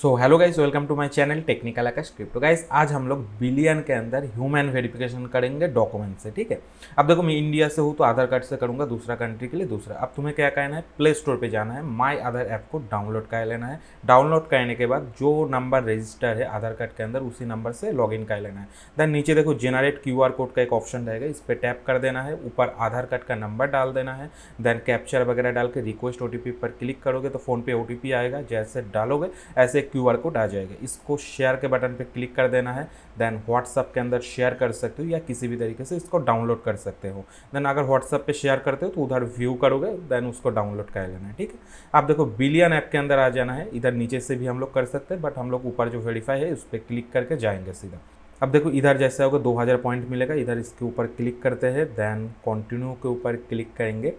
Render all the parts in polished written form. So hello guys, welcome to my channel technical Akash crypto. Guys आज हम लोग billion के अंदर ह्यूमन वेरिफिकेशन करेंगे डॉक्यूमेंट से। ठीक है, अब देखो मैं इंडिया से हूँ तो आधार कार्ड से करूँगा, दूसरा कंट्री के लिए दूसरा। अब तुम्हें क्या करना है, प्ले स्टोर पे जाना है, माय आधार ऐप को डाउनलोड कर लेना है। डाउनलोड करने के बाद जो नंबर रजिस्टर है आधार कार्ड के अंदर उसी नंबर से लॉग इन कर लेना है। देन नीचे देखो जेनरेट QR कोड का एक ऑप्शन रहेगा, इस पर टैप कर देना है। ऊपर आधार कार्ड का नंबर डाल देना है, देन कैप्चर वगैरह डाल के रिक्वेस्ट OTP पर क्लिक करोगे तो फ़ोन पे OTP आएगा। जैसे डालोगे ऐसे QR कोड आ जाएगा। इसको शेयर के बटन पे क्लिक कर देना है, देन WhatsApp के अंदर शेयर कर सकते हो या किसी भी तरीके से इसको डाउनलोड कर सकते हो। देन अगर WhatsApp पे शेयर करते हो तो उधर व्यू करोगे, देन उसको डाउनलोड कर लेना है। ठीक है, आप देखो बिलियन ऐप के अंदर आ जाना है। इधर नीचे से भी हम लोग कर सकते हैं, बट हम लोग ऊपर जो वेरीफाई है उस पर क्लिक करके जाएंगे सीधा। अब देखो इधर जैसा होगा 2000 पॉइंट मिलेगा, इधर इसके ऊपर क्लिक करते हैं, देन कंटिन्यू के ऊपर क्लिक करेंगे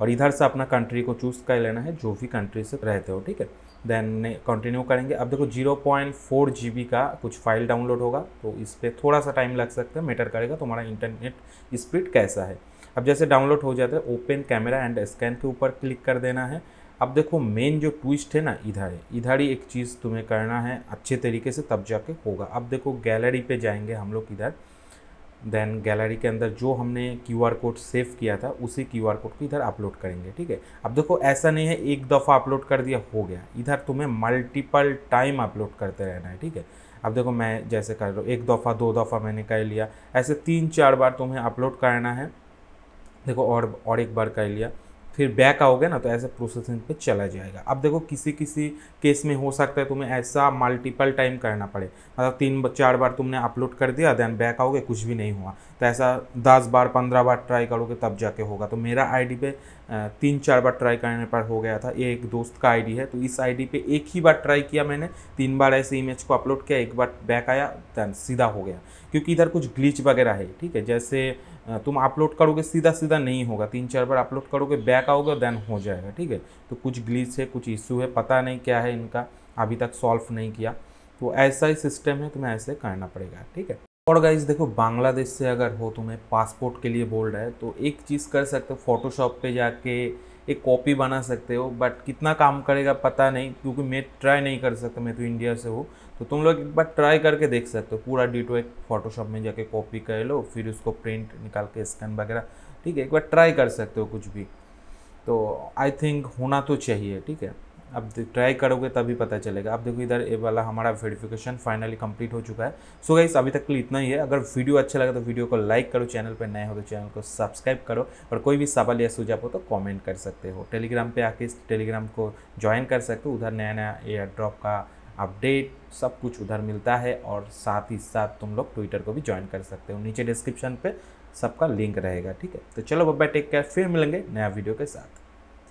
और इधर से अपना कंट्री को चूज़ कर लेना है, जो भी कंट्री से रहते हो। ठीक है, देन कंटिन्यू करेंगे। अब देखो 0.4 GB का कुछ फाइल डाउनलोड होगा, तो इस पर थोड़ा सा टाइम लग सकता है, मैटर करेगा तुम्हारा इंटरनेट स्पीड कैसा है। अब जैसे डाउनलोड हो जाता है, ओपन कैमरा एंड स्कैन के ऊपर क्लिक कर देना है। अब देखो मेन जो ट्विस्ट है ना, इधर है, इधर ही एक चीज़ तुम्हें करना है अच्छे तरीके से, तब जाके होगा। अब देखो गैलरी पे जाएंगे हम लोग इधर, देन गैलरी के अंदर जो हमने QR कोड सेव किया था उसी QR कोड को इधर अपलोड करेंगे। ठीक है, अब देखो ऐसा नहीं है एक दफ़ा अपलोड कर दिया हो गया, इधर तुम्हें मल्टीपल टाइम अपलोड करते रहना है। ठीक है, अब देखो मैं जैसे कर रहा हूँ, एक दफ़ा दो दफ़ा मैंने कर लिया, ऐसे 3-4 बार तुम्हें अपलोड करना है। देखो और एक बार कर लिया, फिर बैक आओगे ना तो ऐसे प्रोसेसिंग पे चला जाएगा। अब देखो किसी केस में हो सकता है तुम्हें ऐसा मल्टीपल टाइम करना पड़े, मतलब 3-4 बार तुमने अपलोड कर दिया, देन बैक आओगे कुछ भी नहीं हुआ, तो ऐसा 10 बार 15 बार ट्राई करोगे तब जाके होगा। तो मेरा आईडी पे 3-4 बार ट्राई करने पर हो गया था। ये एक दोस्त का आईडी है, तो इस आईडी पे एक ही बार ट्राई किया मैंने, 3 बार ऐसे इमेज को अपलोड किया, एक बार बैक आया, देन सीधा हो गया, क्योंकि इधर कुछ ग्लिच वगैरह है। ठीक है, जैसे तुम अपलोड करोगे सीधा नहीं होगा, 3-4 बार अपलोड करोगे, बैक आओगे, देन हो जाएगा। ठीक है, तो कुछ ग्लिच है, कुछ इशू है, पता नहीं क्या है इनका, अभी तक सॉल्व नहीं किया। तो ऐसा ही सिस्टम है, तुम्हें ऐसे करना पड़ेगा। ठीक है, और गाइस देखो बांग्लादेश से अगर हो, तुम्हें पासपोर्ट के लिए बोल रहा है, तो एक चीज़ कर सकते हो, फोटोशॉप पे जाके एक कॉपी बना सकते हो, बट कितना काम करेगा पता नहीं, क्योंकि मैं ट्राई नहीं कर सकता, मैं तो इंडिया से हूँ। तो तुम लोग एक बार ट्राई करके देख सकते हो, पूरा डिटो एक फ़ोटोशॉप में जाके कॉपी कर लो, फिर उसको प्रिंट निकाल के स्कैन वगैरह। ठीक है, एक बार ट्राई कर सकते हो कुछ भी, तो आई थिंक होना तो चाहिए। ठीक है, अब ट्राई करोगे तभी पता चलेगा। अब देखो इधर ये वाला हमारा वेरिफिकेशन फाइनली कंप्लीट हो चुका है। सो गाइस अभी तक के लिए इतना ही है। अगर वीडियो अच्छा लगा तो वीडियो को लाइक करो, चैनल पर नए हो तो चैनल को सब्सक्राइब करो, और कोई भी सवाल या सुझाव हो तो कमेंट कर सकते हो। टेलीग्राम पे आके इस टेलीग्राम को ज्वाइन कर सकते हो, उधर नया एयर ड्रॉप का अपडेट सब कुछ उधर मिलता है, और साथ ही साथ तुम लोग ट्विटर को भी ज्वाइन कर सकते हो, नीचे डिस्क्रिप्शन पर सबका लिंक रहेगा। ठीक है, तो चलो बाय बाय, टेक केयर, फिर मिलेंगे नया वीडियो के साथ।